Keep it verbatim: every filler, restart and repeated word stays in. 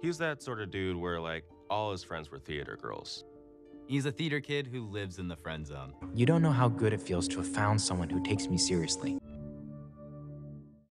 He's that sort of dude where, like, all his friends were theater girls. He's a theater kid who lives in the friend zone. You don't know how good it feels to have found someone who takes me seriously.